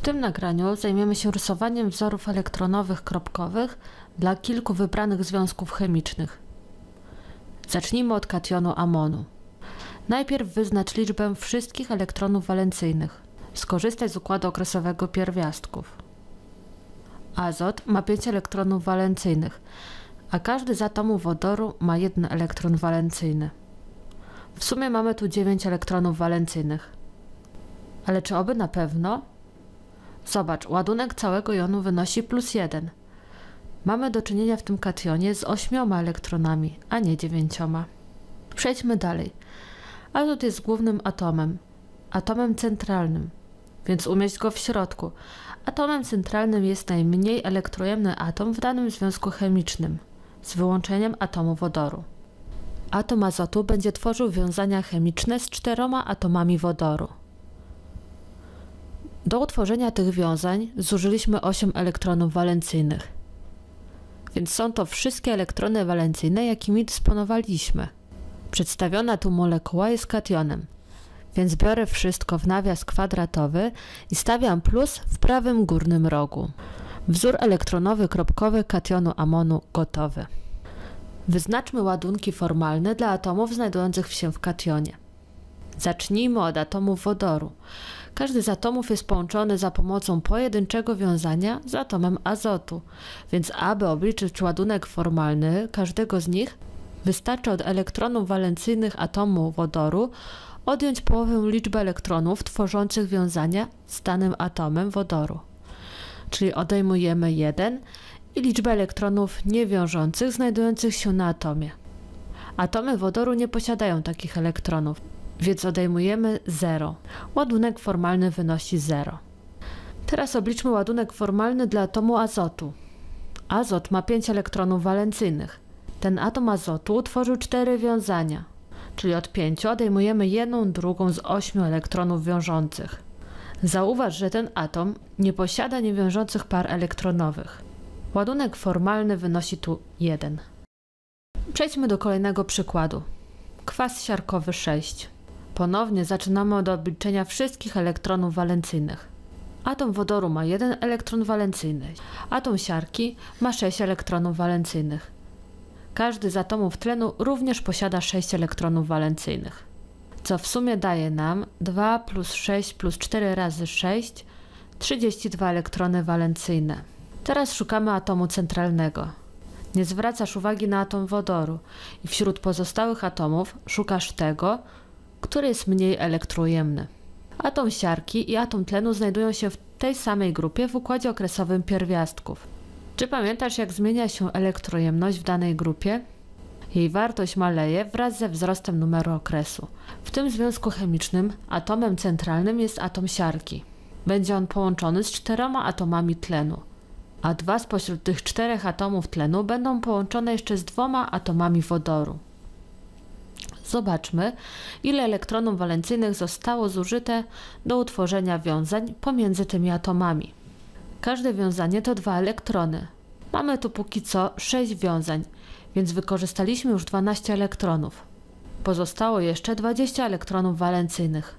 W tym nagraniu zajmiemy się rysowaniem wzorów elektronowych kropkowych dla kilku wybranych związków chemicznych. Zacznijmy od kationu amonu. Najpierw wyznacz liczbę wszystkich elektronów walencyjnych. Skorzystaj z układu okresowego pierwiastków. Azot ma 5 elektronów walencyjnych, a każdy z atomów wodoru ma 1 elektron walencyjny. W sumie mamy tu 9 elektronów walencyjnych. Ale czy oby na pewno? Zobacz, ładunek całego jonu wynosi +1. Mamy do czynienia w tym kationie z 8 elektronami, a nie 9. Przejdźmy dalej. Azot jest głównym atomem, atomem centralnym, więc umieść go w środku. Atomem centralnym jest najmniej elektrojemny atom w danym związku chemicznym, z wyłączeniem atomu wodoru. Atom azotu będzie tworzył wiązania chemiczne z 4 atomami wodoru. Do utworzenia tych wiązań zużyliśmy 8 elektronów walencyjnych, więc są to wszystkie elektrony walencyjne, jakimi dysponowaliśmy. Przedstawiona tu molekuła jest kationem, więc biorę wszystko w nawias kwadratowy i stawiam plus w prawym górnym rogu. Wzór elektronowy kropkowy kationu amonu gotowy. Wyznaczmy ładunki formalne dla atomów znajdujących się w kationie. Zacznijmy od atomów wodoru. Każdy z atomów jest połączony za pomocą pojedynczego wiązania z atomem azotu, więc aby obliczyć ładunek formalny każdego z nich, wystarczy od elektronów walencyjnych atomu wodoru odjąć połowę liczby elektronów tworzących wiązania z danym atomem wodoru. Czyli odejmujemy 1 i liczbę elektronów niewiążących znajdujących się na atomie. Atomy wodoru nie posiadają takich elektronów, więc odejmujemy 0. Ładunek formalny wynosi 0. Teraz obliczmy ładunek formalny dla atomu azotu. Azot ma 5 elektronów walencyjnych. Ten atom azotu tworzył 4 wiązania, czyli od 5 odejmujemy 1/2 z 8 elektronów wiążących. Zauważ, że ten atom nie posiada niewiążących par elektronowych. Ładunek formalny wynosi tu 1. Przejdźmy do kolejnego przykładu. Kwas siarkowy 6. Ponownie zaczynamy od obliczenia wszystkich elektronów walencyjnych. Atom wodoru ma 1 elektron walencyjny. Atom siarki ma 6 elektronów walencyjnych. Każdy z atomów tlenu również posiada 6 elektronów walencyjnych, co w sumie daje nam 2 + 6 + 4 × 6, 32 elektrony walencyjne. Teraz szukamy atomu centralnego. Nie zwracasz uwagi na atom wodoru i wśród pozostałych atomów szukasz tego, który jest mniej elektrojemny. Atom siarki i atom tlenu znajdują się w tej samej grupie w układzie okresowym pierwiastków. Czy pamiętasz, jak zmienia się elektrojemność w danej grupie? Jej wartość maleje wraz ze wzrostem numeru okresu. W tym związku chemicznym atomem centralnym jest atom siarki. Będzie on połączony z 4 atomami tlenu, a 2 spośród tych 4 atomów tlenu będą połączone jeszcze z 2 atomami wodoru. Zobaczmy, ile elektronów walencyjnych zostało zużyte do utworzenia wiązań pomiędzy tymi atomami. Każde wiązanie to 2 elektrony. Mamy tu póki co 6 wiązań, więc wykorzystaliśmy już 12 elektronów. Pozostało jeszcze 20 elektronów walencyjnych.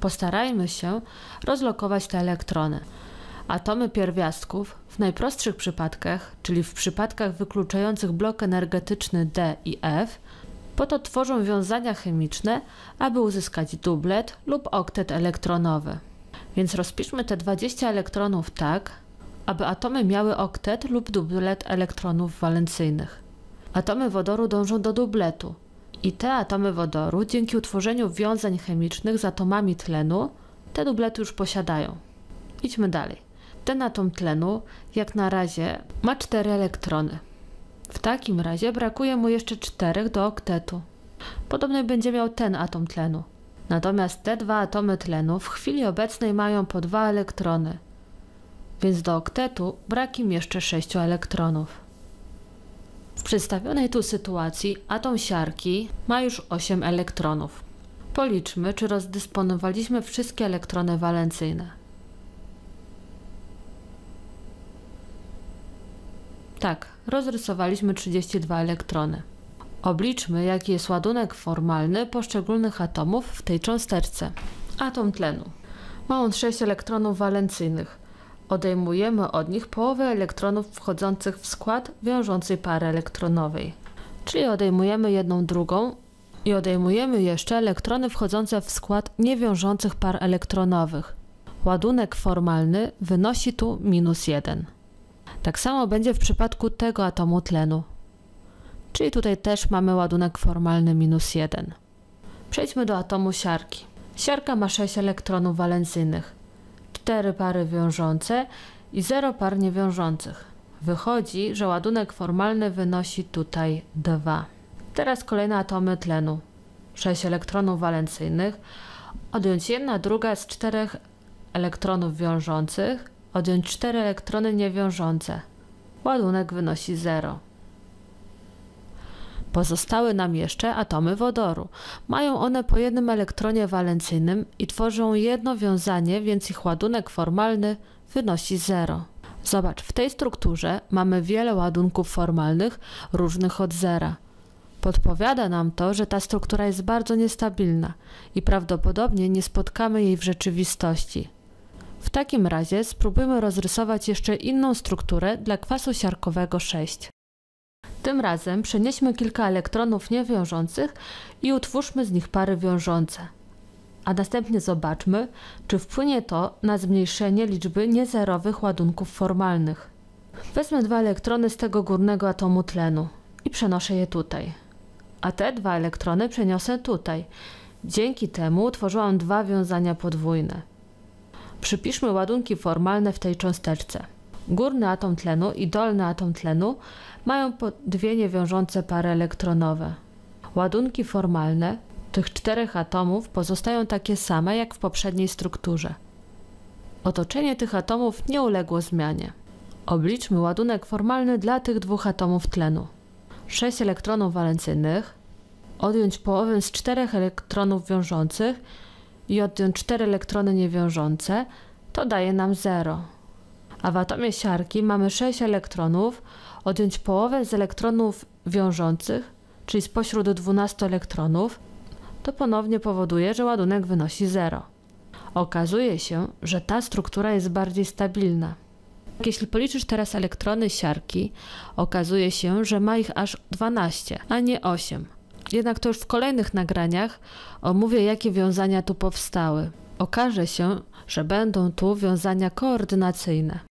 Postarajmy się rozlokować te elektrony. Atomy pierwiastków w najprostszych przypadkach, czyli w przypadkach wykluczających blok energetyczny D i F, po to tworzą wiązania chemiczne, aby uzyskać dublet lub oktet elektronowy. Więc rozpiszmy te 20 elektronów tak, aby atomy miały oktet lub dublet elektronów walencyjnych. Atomy wodoru dążą do dubletu i te atomy wodoru dzięki utworzeniu wiązań chemicznych z atomami tlenu te dublety już posiadają. Idźmy dalej. Ten atom tlenu jak na razie ma 4 elektrony. W takim razie brakuje mu jeszcze 4 do oktetu. Podobnie będzie miał ten atom tlenu. Natomiast te 2 atomy tlenu w chwili obecnej mają po 2 elektrony, więc do oktetu brak im jeszcze 6 elektronów. W przedstawionej tu sytuacji atom siarki ma już 8 elektronów. Policzmy, czy rozdysponowaliśmy wszystkie elektrony walencyjne. Tak, rozrysowaliśmy 32 elektrony. Obliczmy, jaki jest ładunek formalny poszczególnych atomów w tej cząsteczce. Atom tlenu Ma on 6 elektronów walencyjnych. Odejmujemy od nich połowę elektronów wchodzących w skład wiążącej pary elektronowej. Czyli odejmujemy 1/2 i odejmujemy jeszcze elektrony wchodzące w skład niewiążących par elektronowych. Ładunek formalny wynosi tu -1. Tak samo będzie w przypadku tego atomu tlenu. Czyli tutaj też mamy ładunek formalny -1. Przejdźmy do atomu siarki. Siarka ma 6 elektronów walencyjnych, 4 pary wiążące i 0 par niewiążących. Wychodzi, że ładunek formalny wynosi tutaj 2. Teraz kolejne atomy tlenu. 6 elektronów walencyjnych, odjąć 1/2 z 4 elektronów wiążących, odjąć 4 elektrony niewiążące. Ładunek wynosi 0. Pozostały nam jeszcze atomy wodoru. Mają one po 1 elektronie walencyjnym i tworzą jedno wiązanie, więc ich ładunek formalny wynosi 0. Zobacz, w tej strukturze mamy wiele ładunków formalnych różnych od zera. Podpowiada nam to, że ta struktura jest bardzo niestabilna i prawdopodobnie nie spotkamy jej w rzeczywistości. W takim razie spróbujmy rozrysować jeszcze inną strukturę dla kwasu siarkowego 6. Tym razem przenieśmy kilka elektronów niewiążących i utwórzmy z nich pary wiążące. A następnie zobaczmy, czy wpłynie to na zmniejszenie liczby niezerowych ładunków formalnych. Wezmę 2 elektrony z tego górnego atomu tlenu i przenoszę je tutaj. A te 2 elektrony przeniosę tutaj. Dzięki temu utworzyłam 2 wiązania podwójne. Przypiszmy ładunki formalne w tej cząsteczce. Górny atom tlenu i dolny atom tlenu mają po 2 niewiążące pary elektronowe. Ładunki formalne tych 4 atomów pozostają takie same jak w poprzedniej strukturze. Otoczenie tych atomów nie uległo zmianie. Obliczmy ładunek formalny dla tych 2 atomów tlenu. 6 elektronów walencyjnych, odjąć połowę z 4 elektronów wiążących i odjąć 4 elektrony niewiążące, to daje nam 0. A w atomie siarki mamy 6 elektronów, odjąć połowę z elektronów wiążących, czyli spośród 12 elektronów, to ponownie powoduje, że ładunek wynosi 0. Okazuje się, że ta struktura jest bardziej stabilna. Jeśli policzysz teraz elektrony siarki, okazuje się, że ma ich aż 12, a nie 8. Jednak to już w kolejnych nagraniach omówię, jakie wiązania tu powstały. Okaże się, że będą tu wiązania koordynacyjne.